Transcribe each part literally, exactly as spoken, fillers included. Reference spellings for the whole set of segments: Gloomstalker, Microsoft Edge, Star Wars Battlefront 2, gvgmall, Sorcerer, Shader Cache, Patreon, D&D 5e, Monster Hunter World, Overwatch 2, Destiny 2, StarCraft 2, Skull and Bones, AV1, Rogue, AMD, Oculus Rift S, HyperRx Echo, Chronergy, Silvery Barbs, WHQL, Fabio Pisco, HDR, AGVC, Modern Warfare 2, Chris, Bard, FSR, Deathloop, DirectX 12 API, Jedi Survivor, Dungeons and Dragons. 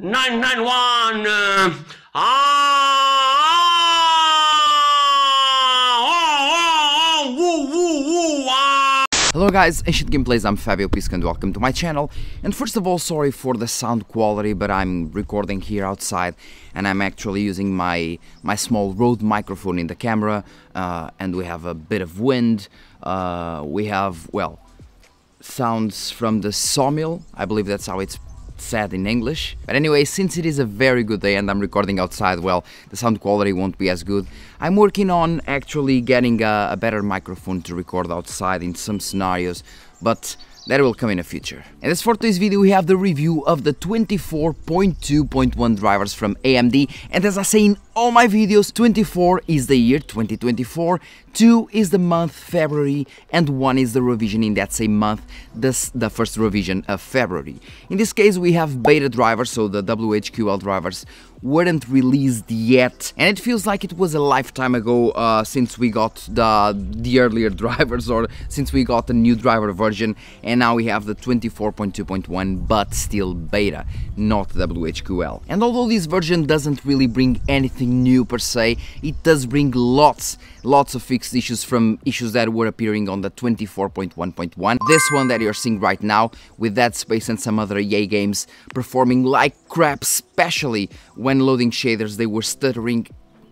nine nine one uh, ah, oh, oh, woo, woo, woo, ah. Hello guys, Ancient Gameplays, I'm Fabio Pisco and welcome to my channel. And first of all, sorry for the sound quality, but I'm recording here outside and I'm actually using my, my small Rode microphone in the camera, uh, and we have a bit of wind, uh, we have, well, sounds from the sawmill, I believe that's how it's said in English. But anyway, since it is a very good day and I'm recording outside, well, the sound quality won't be as good. I'm working on actually getting a, a better microphone to record outside in some scenarios, but that will come in the future. And as for today's video, we have the review of the twenty-four point two point one drivers from A M D. And as I say in all my videos, twenty-four is the year twenty twenty-four, two is the month February, and one is the revision in that same month, this, the first revision of February. In this case, we have beta drivers, so the W H Q L drivers weren't released yet, and it feels like it was a lifetime ago uh, since we got the, the earlier drivers, or since we got the new driver version, and now we have the twenty-four point two point one, but still beta, not W H Q L. And although this version doesn't really bring anything new per se, it does bring lots, lots of fixed issues from issues that were appearing on the twenty-four point one point one. This one that you're seeing right now, with Dead Space and some other E A games performing like crap, especially when When loading shaders, they were stuttering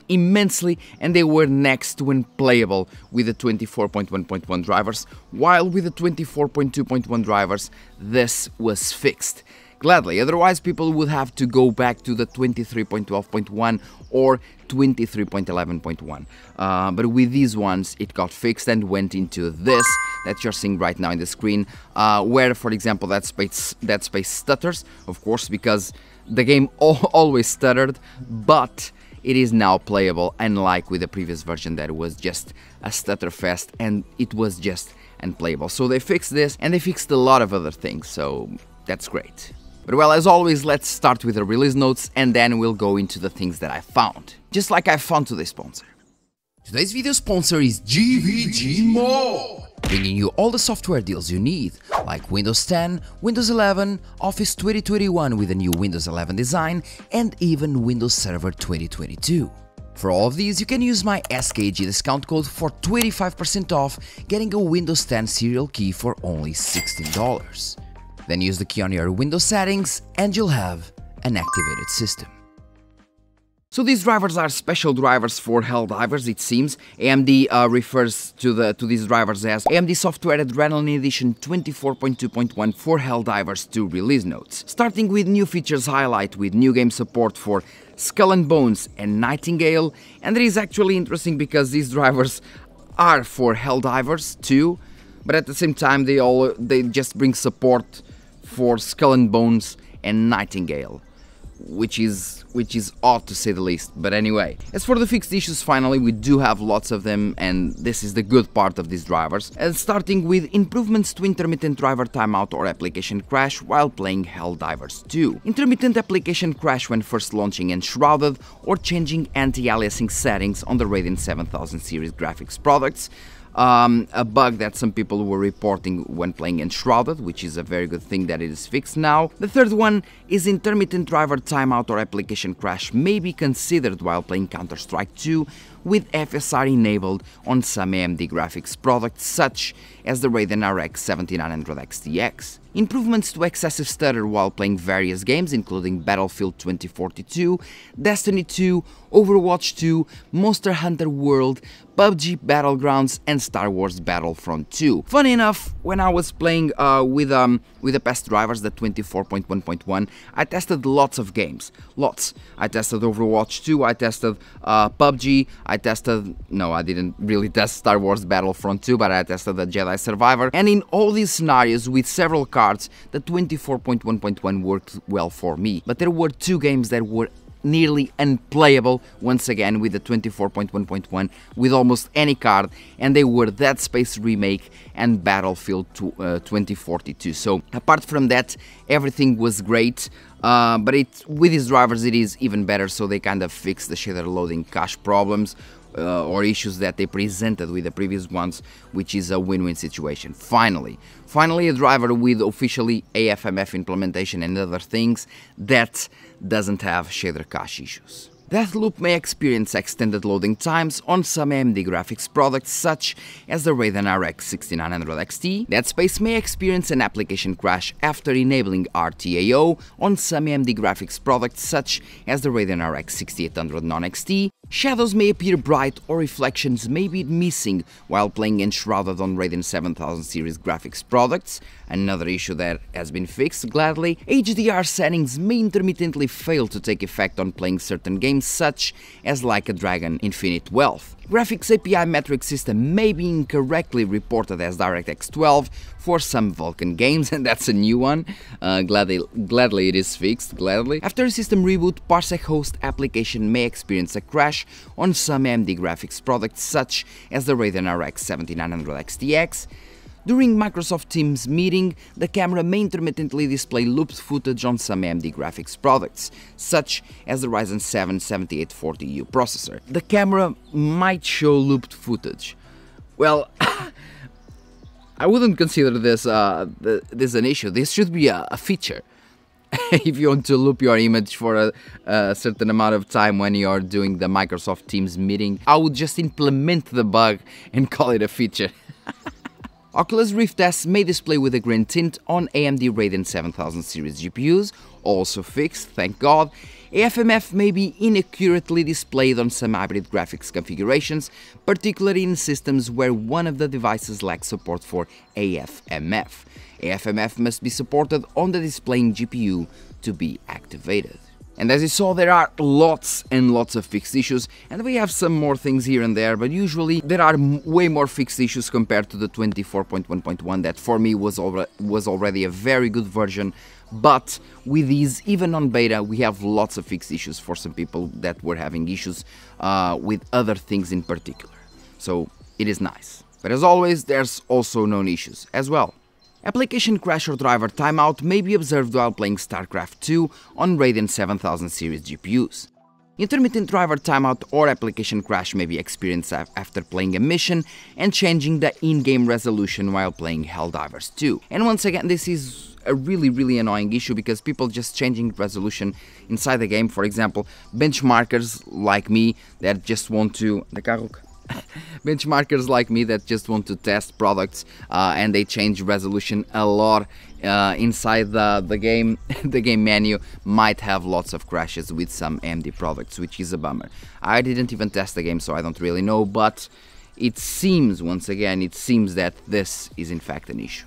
immensely and they were next to unplayable with the twenty-four point one point one drivers, while with the twenty-four point two point one drivers, this was fixed. Gladly, otherwise people would have to go back to the twenty-three point twelve point one or twenty-three point eleven point one. Uh, but with these ones, it got fixed and went into this that you're seeing right now in the screen, uh, where, for example, that space, that space stutters, of course, because the game al- always stuttered, but it is now playable, unlike with the previous version that was just a stutter fest and it was just unplayable. So they fixed this and they fixed a lot of other things, so that's great. But well, as always, let's start with the release notes and then we'll go into the things that I found. Just like I found today's sponsor. Today's video sponsor is G V G Mall, bringing you all the software deals you need, like Windows ten, Windows eleven, Office twenty twenty-one with a new Windows eleven design, and even Windows Server twenty twenty-two. For all of these, you can use my S K G discount code for twenty-five percent off, getting a Windows ten serial key for only sixteen dollars. Then use the key on your Windows settings and you'll have an activated system. So these drivers are special drivers for Helldivers, it seems. A M D uh, refers to, the, to these drivers as A M D Software Adrenaline Edition twenty-four point two point one for Helldivers two release notes. Starting with new features highlight with new game support for Skull and Bones and Nightingale. And it is actually interesting because these drivers are for Helldivers two, but at the same time they, all, they just bring support for Skull and Bones and Nightingale. Which is which is odd to say the least, but anyway. As for the fixed issues, finally, we do have lots of them, and this is the good part of these drivers. And starting with improvements to intermittent driver timeout or application crash while playing Helldivers two. Intermittent application crash when first launching Enshrouded or changing anti-aliasing settings on the Radeon seven thousand series graphics products. Um, a bug that some people were reporting when playing Enshrouded, which is a very good thing that it is fixed now. The third one is intermittent driver timeout or application crash may be considered while playing Counter-Strike two with F S R enabled on some A M D graphics products such as the Radeon R X seventy-nine hundred X T X. Improvements to excessive stutter while playing various games including Battlefield twenty forty-two, Destiny two, Overwatch two, Monster Hunter World, P U B G Battlegrounds and Star Wars Battlefront two. Funny enough, when I was playing uh, with, um, with the past drivers, the twenty-four point one point one, I tested lots of games, lots. I tested Overwatch two, I tested uh, P U B G, I tested, no, I didn't really test Star Wars Battlefront two, but I tested the Jedi Survivor, and in all these scenarios with several cards, the twenty-four point one point one worked well for me, but there were two games that were nearly unplayable once again with the twenty-four point one point one with almost any card, and they were Dead Space Remake and Battlefield twenty forty-two. So apart from that, everything was great. Uh, but it, with these drivers it is even better, so they kind of fix the shader loading cache problems, uh, or issues that they presented with the previous ones, which is a win-win situation. Finally, finally a driver with officially A F M F implementation and other things that doesn't have shader cache issues. Deathloop may experience extended loading times on some A M D graphics products such as the Radeon R X sixty-nine hundred X T. Dead Space may experience an application crash after enabling R T A O on some A M D graphics products such as the Radeon R X sixty-eight hundred non X T. Shadows may appear bright or reflections may be missing while playing Enshrouded on Radeon seven thousand series graphics products, another issue that has been fixed gladly. H D R settings may intermittently fail to take effect on playing certain games such as Like a Dragon Infinite Wealth. Graphics A P I metric system may be incorrectly reported as DirectX twelve for some Vulkan games, and that's a new one. Uh, gladly, gladly it is fixed, gladly. After a system reboot, Parsec host application may experience a crash on some A M D graphics products such as the Radeon R X seventy-nine hundred X T X. During Microsoft Teams meeting, the camera may intermittently display looped footage on some A M D graphics products, such as the Ryzen seven seventy-eight forty U processor. The camera might show looped footage. Well, I wouldn't consider this, uh, th this an issue. This should be a, a feature. If you want to loop your image for a, a certain amount of time when you are doing the Microsoft Teams meeting, I would just implement the bug and call it a feature. Oculus Rift S may display with a green tint on A M D Radeon seven thousand series G P Us, also fixed, thank God. A F M F may be inaccurately displayed on some hybrid graphics configurations, particularly in systems where one of the devices lacks support for A F M F. A F M F must be supported on the displaying G P U to be activated. And as you saw, there are lots and lots of fixed issues, and we have some more things here and there, but usually there are m way more fixed issues compared to the twenty-four point one point one that for me was, al was already a very good version. But with these, even on beta, we have lots of fixed issues for some people that were having issues uh, with other things in particular. So it is nice. But as always, there's also known issues as well. Application crash or driver timeout may be observed while playing StarCraft two on Radeon seven thousand series G P Us. Intermittent driver timeout or application crash may be experienced after playing a mission and changing the in-game resolution while playing Helldivers two. And once again, this is a really, really annoying issue because people just changing resolution inside the game. For example, benchmarkers like me that just want to... Benchmarkers like me that just want to test products uh, and they change resolution a lot uh, inside the, the game. The game menu might have lots of crashes with some A M D products, which is a bummer. I didn't even test the game, so I don't really know, but it seems, once again, it seems that this is in fact an issue.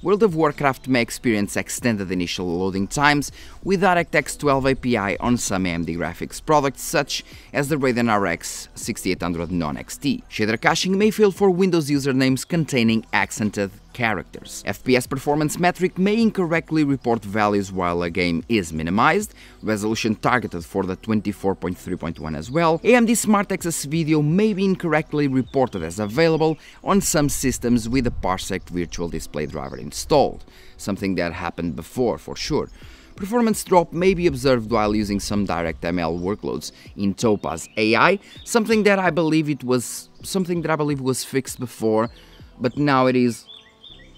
World of Warcraft may experience extended initial loading times with DirectX twelve A P I on some A M D graphics products such as the Radeon R X sixty-eight hundred non X T. Shader caching may fail for Windows usernames containing accented characters. F P S performance metric may incorrectly report values while a game is minimized, resolution targeted for the twenty-four point three point one as well. A M D Smart Access Video may be incorrectly reported as available on some systems with a Parsec virtual display driver installed, something that happened before for sure. Performance drop may be observed while using some DirectML workloads in Topaz A I, something that I believe it was something that I believe was fixed before, but now it is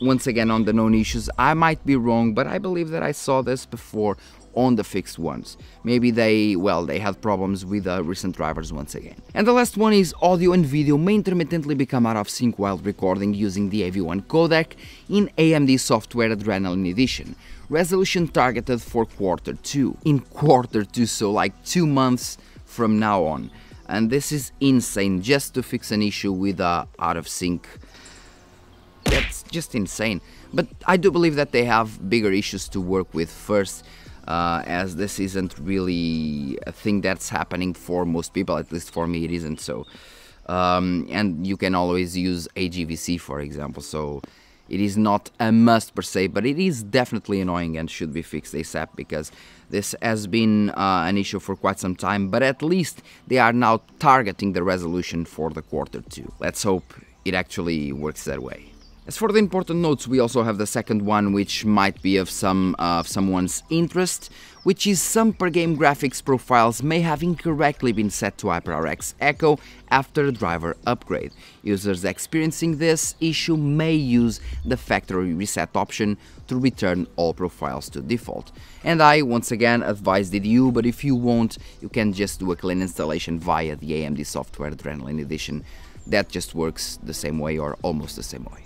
once again on the known issues. I might be wrong, but I believe that I saw this before on the fixed ones. Maybe they, well, they had problems with the uh, recent drivers once again. And the last one is audio and video may intermittently become out of sync while recording using the A V one codec in A M D Software Adrenaline Edition. Resolution targeted for quarter two. In quarter two, so like two months from now on. And this is insane, just to fix an issue with uh, out of sync. That's just insane, but I do believe that they have bigger issues to work with first, uh, as this isn't really a thing that's happening for most people, at least for me it isn't, so um, and you can always use A G V C, for example, so it is not a must per se, but it is definitely annoying and should be fixed ASAP, because this has been uh, an issue for quite some time, but at least they are now targeting the resolution for the quarter two. Let's hope it actually works that way. As for the important notes, we also have the second one, which might be of some uh, of someone's interest, which is some per-game graphics profiles may have incorrectly been set to HyperRX Echo after a driver upgrade. Users experiencing this issue may use the factory reset option to return all profiles to default. And I, once again, advise the D U, but if you won't, you can just do a clean installation via the A M D Software Adrenaline Edition. That just works the same way, or almost the same way.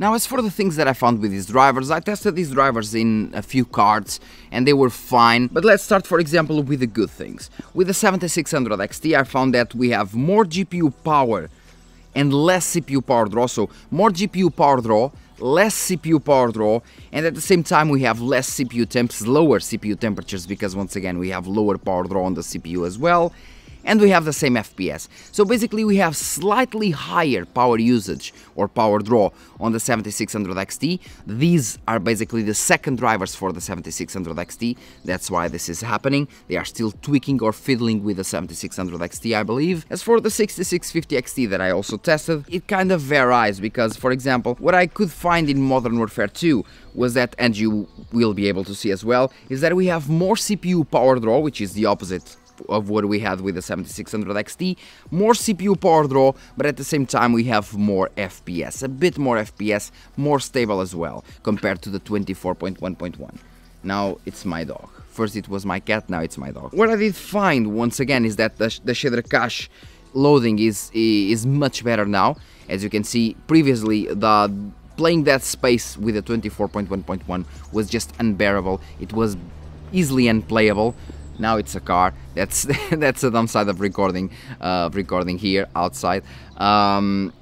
Now, as for the things that I found with these drivers, I tested these drivers in a few cards and they were fine, but let's start, for example, with the good things. With the seventy-six hundred X T, I found that we have more G P U power and less C P U power draw, so more G P U power draw, less C P U power draw, and at the same time we have less C P U temps, lower C P U temperatures, because once again we have lower power draw on the C P U as well, and we have the same F P S. So basically we have slightly higher power usage or power draw on the seventy-six hundred X T. These are basically the second drivers for the seventy-six hundred X T, that's why this is happening. They are still tweaking or fiddling with the seventy-six hundred X T, I believe. As for the sixty-six fifty X T that I also tested, it kind of varies, because for example, what I could find in Modern Warfare two was that, and you will be able to see as well, is that we have more C P U power draw, which is the opposite of what we had with the seventy-six hundred X T, more C P U power draw, but at the same time we have more F P S, a bit more F P S, more stable as well, compared to the twenty-four point one point one. Now it's my dog. First it was my cat, now it's my dog. What I did find, once again, is that the, sh the shader cache loading is, is much better now. As you can see, previously the playing that space with the twenty-four point one point one was just unbearable, it was easily unplayable. Now it's a car. That's that's the downside of recording, uh, recording here outside. Um,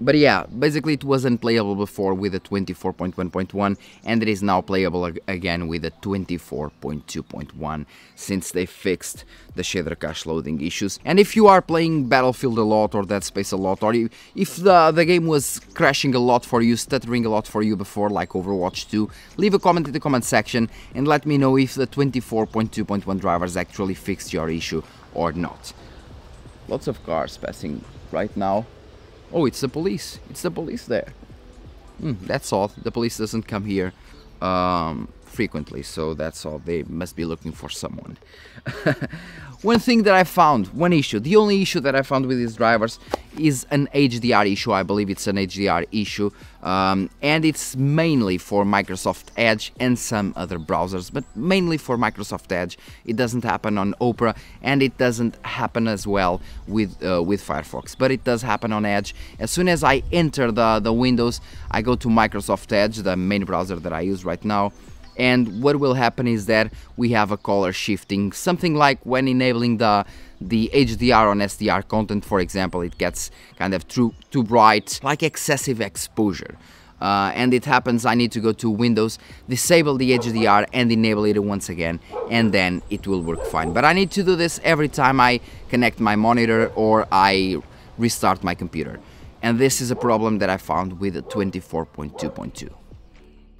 but yeah, basically it was unplayable before with a twenty-four point one point one, and it is now playable ag again with a twenty-four point two point one, since they fixed the shader cache loading issues. And if you are playing Battlefield a lot or Dead Space a lot, or if the, the game was crashing a lot for you, stuttering a lot for you before, like Overwatch two, leave a comment in the comment section and let me know if the twenty-four point two point one drivers actually fixed your issue or not. Lots of cars passing right now. Oh, it's the police. It's the police there. Mm, that's odd. The police doesn't come here um, frequently, so that's odd. They must be looking for someone. One thing that I found, one issue, the only issue that I found with these drivers is an H D R issue. I believe it's an H D R issue, um, and it's mainly for Microsoft Edge and some other browsers, but mainly for Microsoft Edge. It doesn't happen on Opera, and it doesn't happen as well with uh, with Firefox, but it does happen on Edge. As soon as I enter the, the Windows, I go to Microsoft Edge, the main browser that I use right now, and what will happen is that we have a color shifting, something like when enabling the the H D R on S D R content, for example, it gets kind of too, too bright, like excessive exposure. Uh, and it happens, I need to go to Windows, disable the H D R and enable it once again, and then it will work fine. But I need to do this every time I connect my monitor or I restart my computer. And this is a problem that I found with twenty-four point two point two.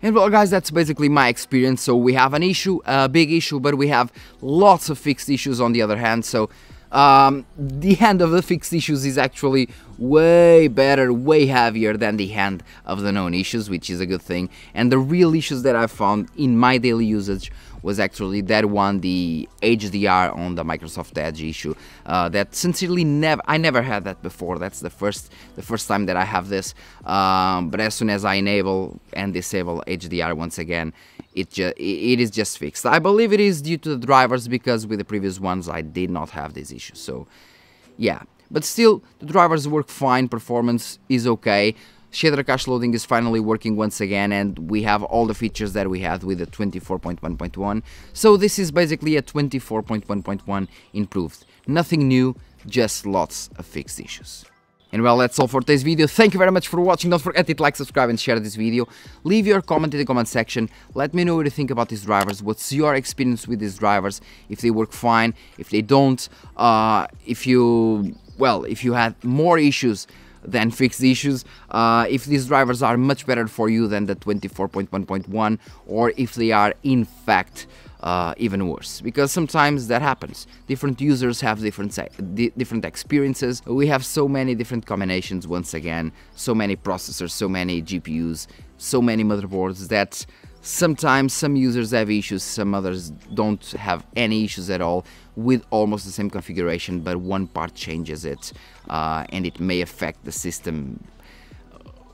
And well guys, that's basically my experience. So we have an issue, a big issue, but we have lots of fixed issues on the other hand. So um, the hand of the fixed issues is actually way better, way heavier than the hand of the known issues, which is a good thing. And the real issues that I found in my daily usage was actually that one, the H D R on the Microsoft Edge issue. Uh, that sincerely never, I never had that before. That's the first, the first time that I have this. Um, but as soon as I enable and disable H D R once again, it just, it is just fixed. I believe it is due to the drivers, because with the previous ones I did not have this issue. So, yeah. But still, the drivers work fine. Performance is okay. Shader cache loading is finally working once again, and we have all the features that we had with the twenty-four point one point one. So this is basically a twenty-four point one point one improved. Nothing new, just lots of fixed issues. And well, that's all for today's video. Thank you very much for watching. Don't forget to hit like, subscribe and share this video. Leave your comment in the comment section. Let me know what you think about these drivers. What's your experience with these drivers? If they work fine, if they don't, uh, if you, well, if you had more issues than fixed issues, uh, if these drivers are much better for you than the twenty-four point one point one, or if they are in fact uh, even worse, because sometimes that happens. Different users have different di different experiences. We have so many different combinations once again, so many processors, so many G P Us, so many motherboards that Sometimes some users have issues, some others don't have any issues at all with almost the same configuration, but one part changes it, uh, and it may affect the system.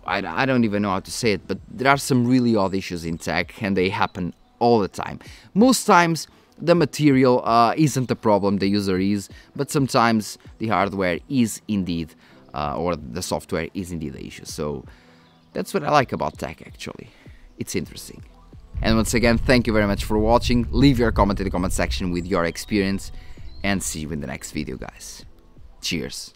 I, I don't even know how to say it, but there are some really odd issues in tech, and they happen all the time. Most times the material uh, isn't the problem, the user is, but sometimes the hardware is indeed, uh, or the software is indeed the issue. So that's what I like about tech, actually. It's interesting. And once again, thank you very much for watching. Leave your comment in the comment section with your experience, and see you in the next video, guys. Cheers!